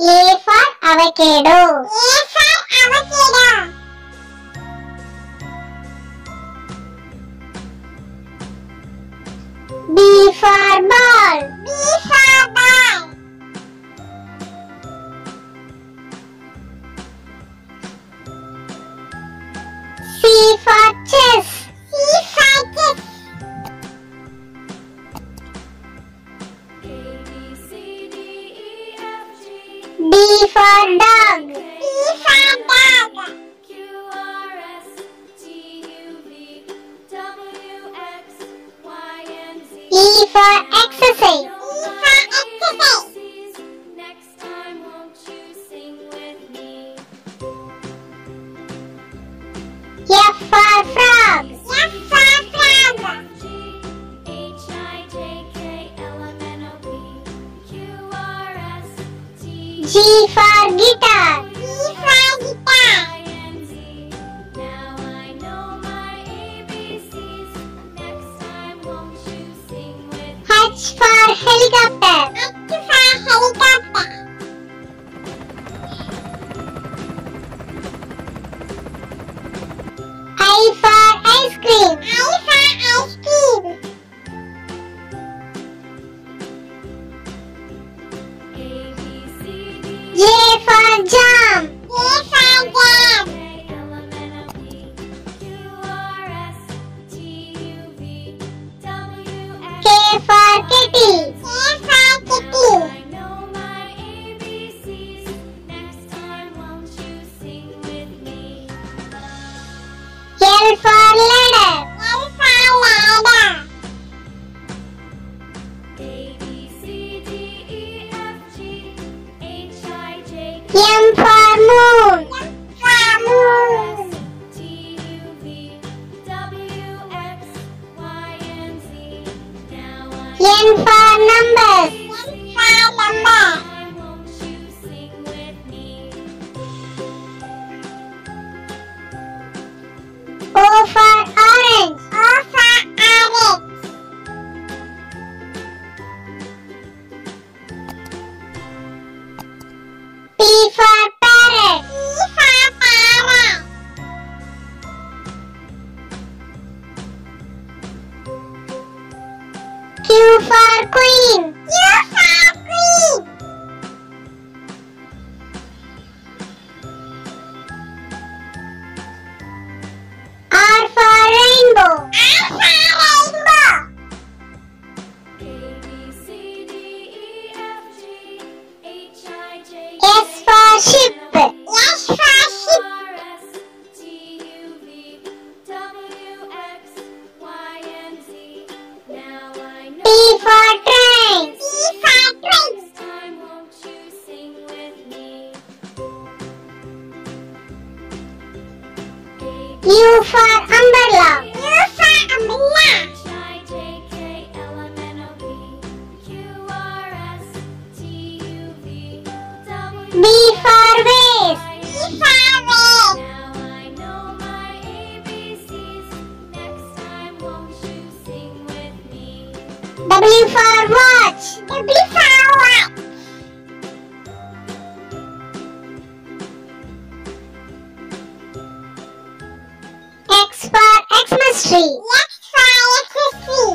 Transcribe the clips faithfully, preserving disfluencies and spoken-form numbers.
A for avocado. A for avocado. B for ball. B for ball. C for chess. C for chess. D for dog. D for dog. Q R S T U V W X Y and Z. E for exercise. E for exercise. Next time won't you sing with me? F for frog. F for frog. H I J K L M N O P Q R S T U V. G for guitar. G for guitar. Now I know my A B Cs. Next time won't you sing with me? H for helicopter. H for helicopter. I for ice cream. I for ice cream. J for jump. J for jump. K for kitty. K for kitty. L for ladder. L for ladder. M for moon. M for moon. N for numbers. N for number. O for orange. O for orange. P for parrot. P for parrot. Q for queen. Q for queen. R for rainbow. R for rainbow. S for ship. S for ship. T for train. T for train. U for umbrella. U for umbrella. V for vase. V for vase. W for watch. W for watch. X for Xmas tree. X for Xmas tree.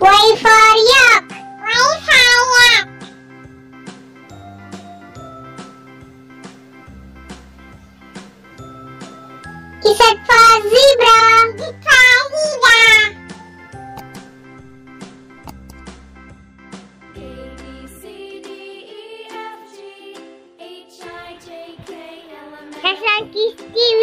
Y for yak. Y for yak. Z for zebra. Z for zebra. Kasaki T V.